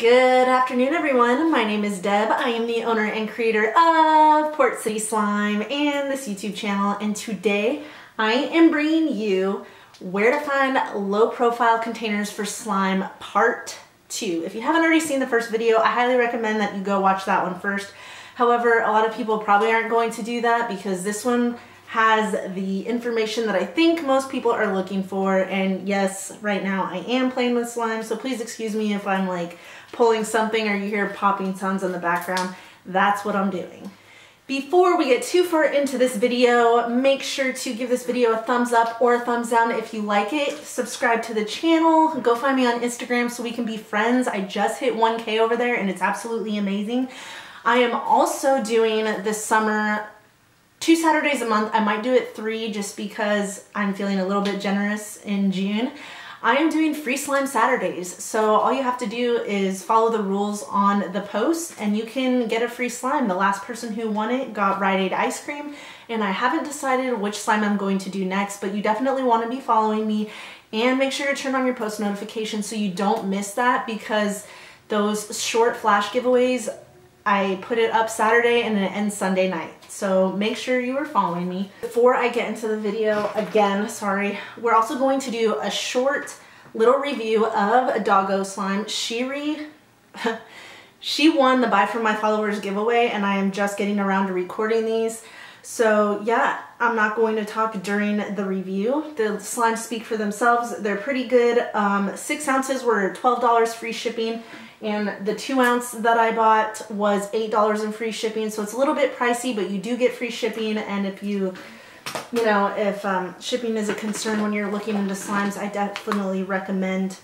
Good afternoon, everyone. My name is Deb. I am the owner and creator of Port City Slime and this YouTube channel, and today I am bringing you where to find low profile containers for slime part 2. If you haven't already seen the first video, I highly recommend that you go watch that one first. However, a lot of people probably aren't going to do that because this one has the information that I think most people are looking for. And yes, right now I am playing with slime, so please excuse me if I'm like pulling something or you hear popping sounds in the background. That's what I'm doing. Before we get too far into this video, make sure to give this video a thumbs up or a thumbs down if you like it. Subscribe to the channel. Go find me on Instagram so we can be friends. I just hit 1K over there and it's absolutely amazing. I am also doing this summer 2 Saturdays a month. I might do it 3 just because I'm feeling a little bit generous in June. I am doing free slime Saturdays. So all you have to do is follow the rules on the post and you can get a free slime. The last person who won it got Rite Aid ice cream, and I haven't decided which slime I'm going to do next, but you definitely want to be following me and make sure to turn on your post notifications so you don't miss that, because those short flash giveaways, I put it up Saturday and it ends Sunday night. So make sure you are following me. Before I get into the video, again, sorry, we're also going to do a short little review of a Doggo Slime. She won the Buy From My Followers giveaway, and I am just getting around to recording these. So yeah, I'm not going to talk during the review. The slimes speak for themselves. They're pretty good. 6 ounces were $12 free shipping, and the 2 ounce that I bought was $8 in free shipping. So it's a little bit pricey, but you do get free shipping. And if you know, if shipping is a concern when you're looking into slimes, I definitely recommend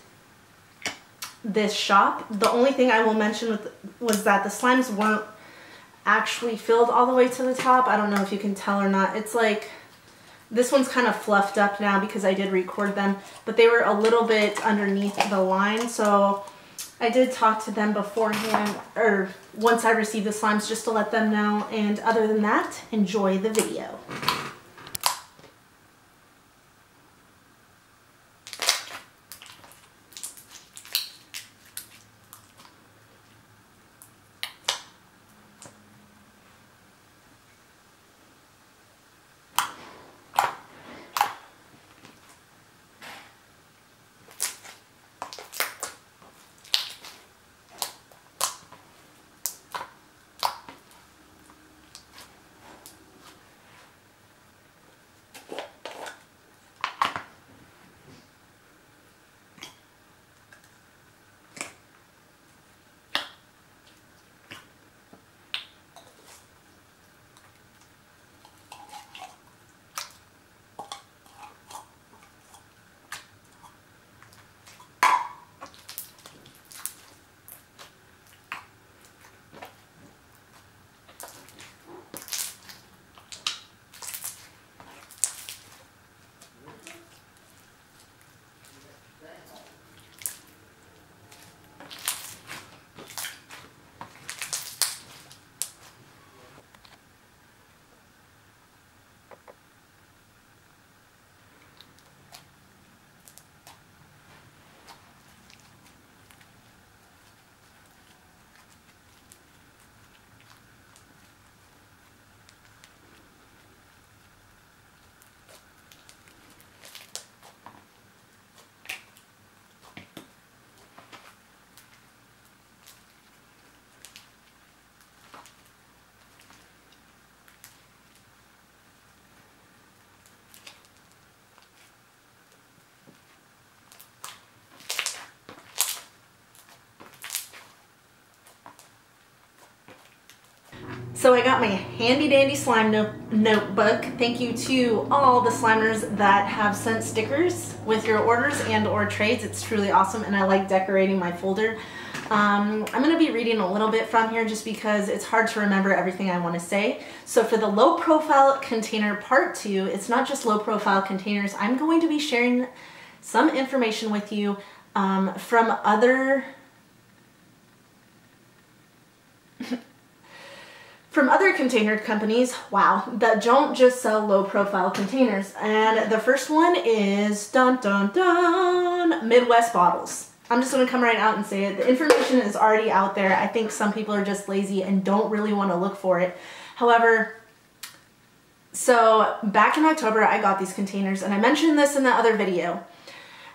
this shop. The only thing I will mention was that the slimes weren't actually filled all the way to the top. I don't know if you can tell or not. It's like, this one's kind of fluffed up now because I did record them, but they were a little bit underneath the line. So I did talk to them beforehand, or once I received the slimes, just to let them know. And other than that, enjoy the video. So I got my handy dandy slime notebook. Thank you to all the slimers that have sent stickers with your orders and or trades. It's truly awesome, and I like decorating my folder. I'm going to be reading a little bit from here just because it's hard to remember everything I want to say. So for the low profile container part 2, it's not just low profile containers. I'm going to be sharing some information with you from other container companies, wow, that don't just sell low profile containers. And the first one is Midwest Bottles. I'm just gonna come right out and say it. The information is already out there. I think some people are just lazy and don't really wanna look for it. However, so back in October, I got these containers and I mentioned this in the other video.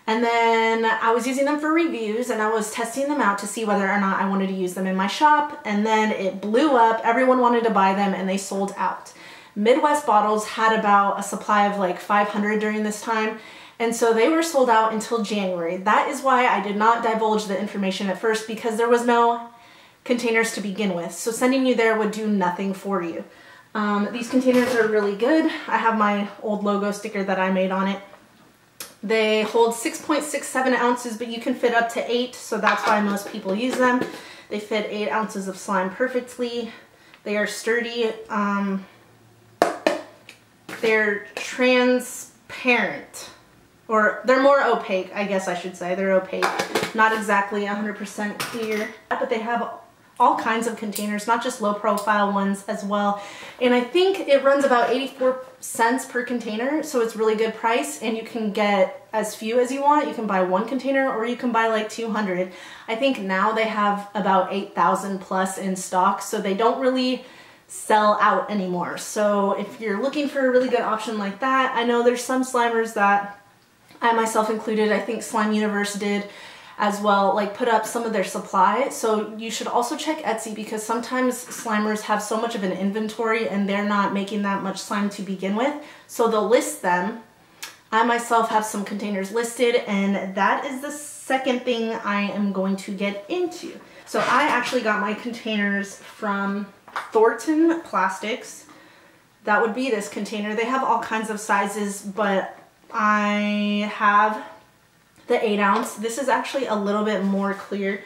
And then I was using them for reviews and I was testing them out to see whether or not I wanted to use them in my shop. And then it blew up, everyone wanted to buy them and they sold out. Midwest Bottles had about a supply of like 500 during this time. And so they were sold out until January. That is why I did not divulge the information at first, because there was no containers to begin with. So sending you there would do nothing for you. These containers are really good. I have my old logo sticker that I made on it. They hold 6.67 ounces, but you can fit up to 8, so that's why most people use them. They fit 8 ounces of slime perfectly. They are sturdy. They're transparent, or they're more opaque, I guess I should say. They're opaque, not exactly 100% clear, but they have all kinds of containers, not just low profile ones as well. And I think it runs about 84 cents per container, so it's really good price and you can get as few as you want. You can buy one container or you can buy like 200. I think now they have about 8,000 plus in stock, so they don't really sell out anymore. So if you're looking for a really good option like that, I know there's some slimers that I myself included, I think Slime Universe did as well, like put up some of their supply. So you should also check Etsy, because sometimes slimers have so much of an inventory and they're not making that much slime to begin with, so they'll list them. I myself have some containers listed, and that is the second thing I am going to get into. So I actually got my containers from Thornton Plastics. That would be this container. They have all kinds of sizes, but I have the 8 ounce. This is actually a little bit more clear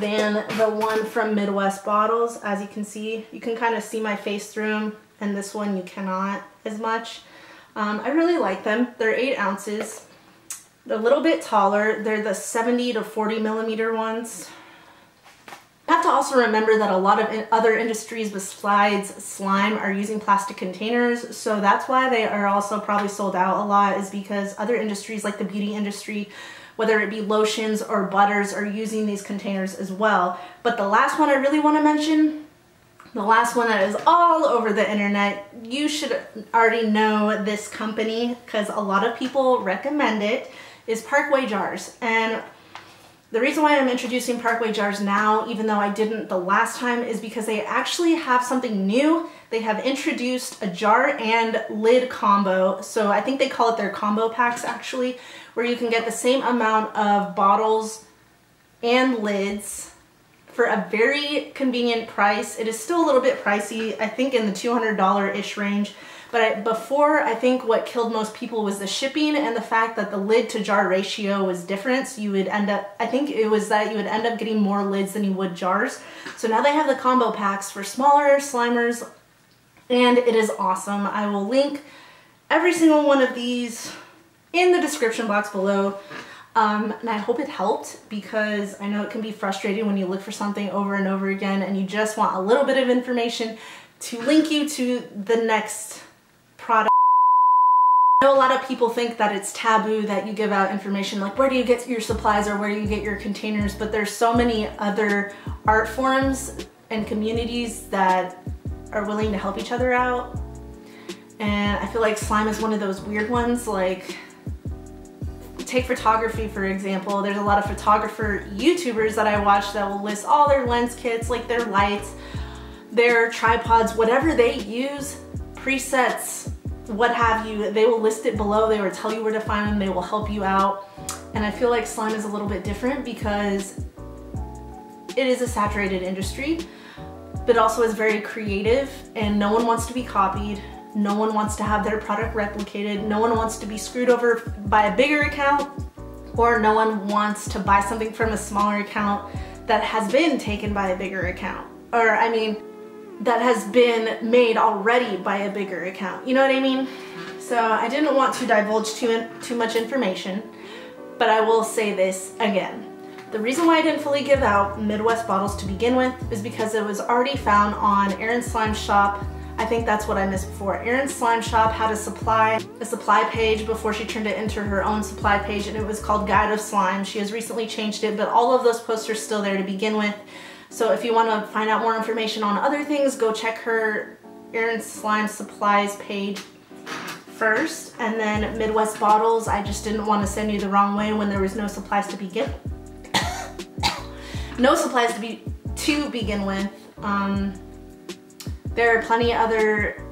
than the one from Midwest Bottles. As you can see, you can kind of see my face through them, and this one you cannot as much. I really like them. They're 8 ounces. They're a little bit taller. They're the 70 to 40 millimeter ones. I have to also remember that a lot of other industries besides slime are using plastic containers, so that's why they are also probably sold out a lot, is because other industries like the beauty industry, whether it be lotions or butters, are using these containers as well. But the last one I really want to mention, the last one that is all over the internet, you should already know this company because a lot of people recommend it, is Parkway Jars. And the reason why I'm introducing Parkway Jars now, even though I didn't the last time, is because they actually have something new. They have introduced a jar and lid combo. So I think they call it their combo packs, actually, where you can get the same amount of bottles and lids for a very convenient price. It is still a little bit pricey, I think in the $200-ish range. But before, I think what killed most people was the shipping and the fact that the lid to jar ratio was different. So you would end up, I think it was that you would end up getting more lids than you would jars. So now they have the combo packs for smaller slimers, and it is awesome. I will link every single one of these in the description box below. And I hope it helped, because I know it can be frustrating when you look for something over and over again and you just want a little bit of information to link you to the next product. I know a lot of people think that it's taboo that you give out information like where do you get your supplies or where do you get your containers, but there's so many other art forms and communities that are willing to help each other out. And I feel like slime is one of those weird ones. Like, take photography for example. There's a lot of photographer YouTubers that I watch that will list all their lens kits, like their lights, their tripods, whatever they use, presets, what have you. They will list it below. They will tell you where to find them. They will help you out. And I feel like slime is a little bit different because it is a saturated industry, but also is very creative, and no one wants to be copied. No one wants to have their product replicated. No one wants to be screwed over by a bigger account, or no one wants to buy something from a smaller account that has been taken by a bigger account. Or I mean, that has been made already by a bigger account. You know what I mean? So I didn't want to divulge too much information, but I will say this again. The reason why I didn't fully give out Midwest Bottles to begin with is because it was already found on Erin's Slime Shop. I think that's what I missed before. Erin's Slime Shop had a supply page before she turned it into her own supply page, and it was called Guide of Slime. She has recently changed it, but all of those posts are still there to begin with. So if you want to find out more information on other things, go check her Erin's Slime Supplies page first. And then Midwest Bottles, I just didn't want to send you the wrong way when there was no supplies to begin with. There are plenty of other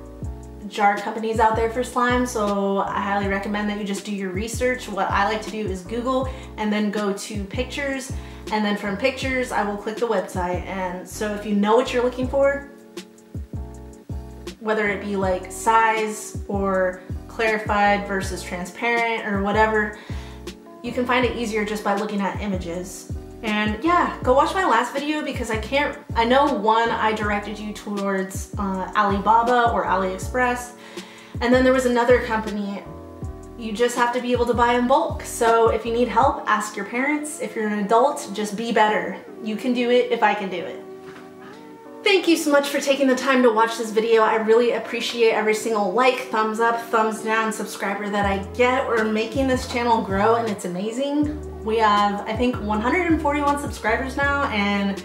jar companies out there for slime, so I highly recommend that you just do your research. What I like to do is Google and then go to pictures, and then from pictures I will click the website. And so if you know what you're looking for, whether it be like size or clarified versus transparent or whatever, you can find it easier just by looking at images. And yeah, go watch my last video because I know one I directed you towards Alibaba or AliExpress, and then there was another company. You just have to be able to buy in bulk. So if you need help, ask your parents. If you're an adult, just be better. You can do it if I can do it. Thank you so much for taking the time to watch this video. I really appreciate every single like, thumbs up, thumbs down, subscriber that I get. We're making this channel grow and it's amazing. We have, I think, 141 subscribers now, and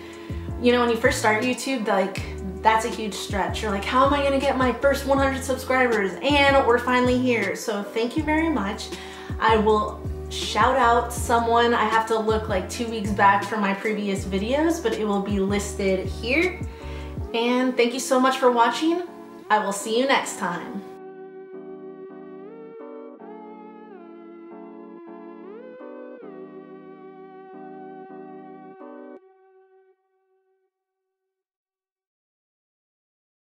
you know, when you first start YouTube, like, that's a huge stretch. You're like, how am I gonna get my first 100 subscribers? And we're finally here, so thank you very much. I will shout out someone. I have to look like 2 weeks back for my previous videos, but it will be listed here. And thank you so much for watching. I will see you next time.